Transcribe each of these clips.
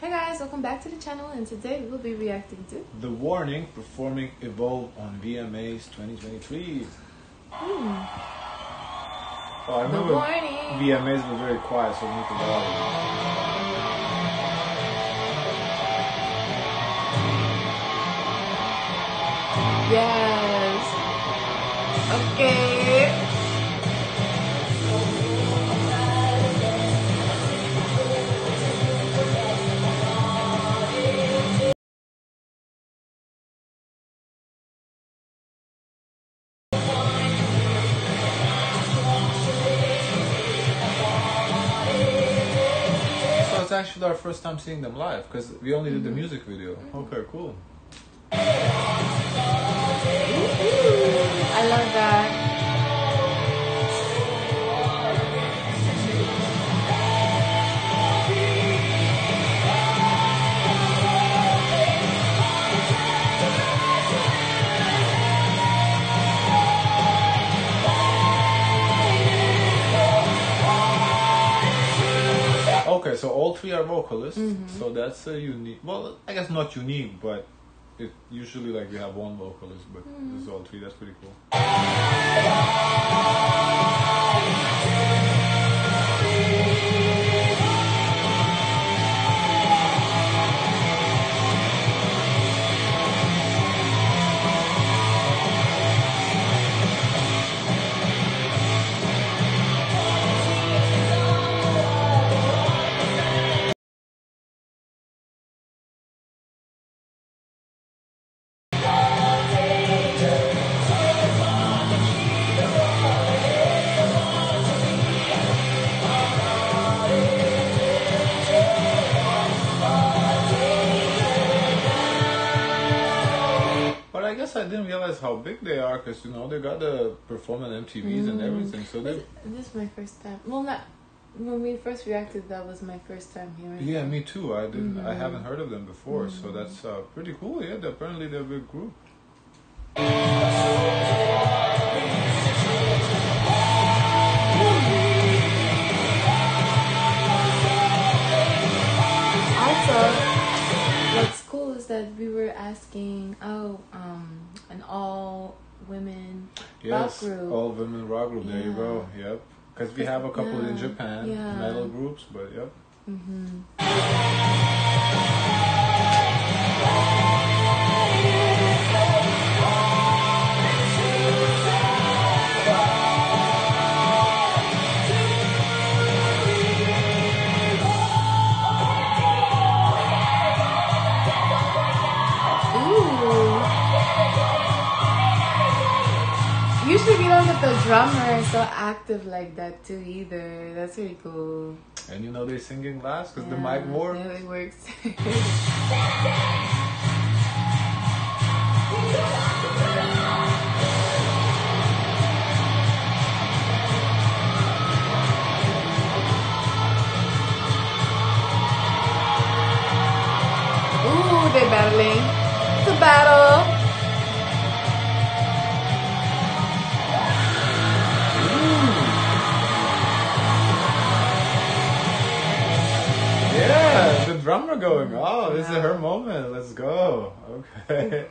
Hey guys, welcome back to the channel, and today we'll be reacting to The Warning performing Evolve on VMAs 2023. Oh, I remember VMAs were very quiet, so we need to go out. Yes. Okay. So it's actually our first time seeing them live because we only did the music video. Okay, cool. I love that. Okay, so all three are vocalists, so that's a unique, well, I guess not unique, but it usually, like, we have one vocalist, but this is all three. That's pretty cool. I guess I didn't realize how big they are, because, you know, they got to perform on MTVs and everything. So this is my first time. Well, not when we first reacted. That was my first time hearing. Yeah, me too. I didn't. I haven't heard of them before. So that's pretty cool. Yeah, apparently they're a big group. That we were asking, an all-women rock group. Yes, all-women rock group, there you go, yep. Because we have a couple in Japan, metal groups, but yep. Usually we don't get the drummer so active like that too either. That's really cool. And you know they're singing last because the mic works. Yeah, it works. Ooh, they're battling. It's a battle. Yeah, the drummer going, oh, this is her moment, let's go. Okay.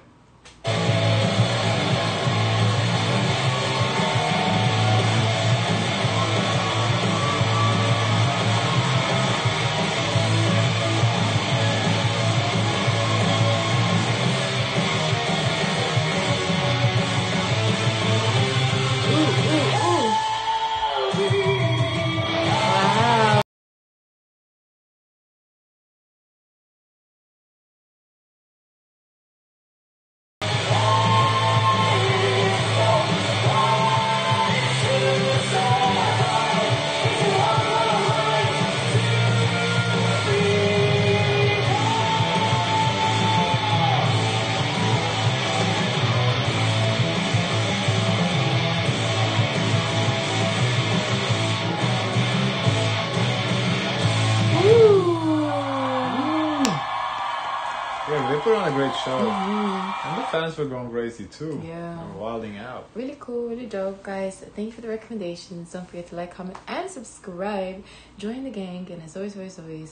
they put on a great show. Mm-hmm. And the fans were going crazy too. Yeah. They were wilding out. Really cool, really dope, guys. Thank you for the recommendations. Don't forget to like, comment, and subscribe. Join the gang, and as always,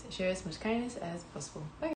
share as much kindness as possible. Bye.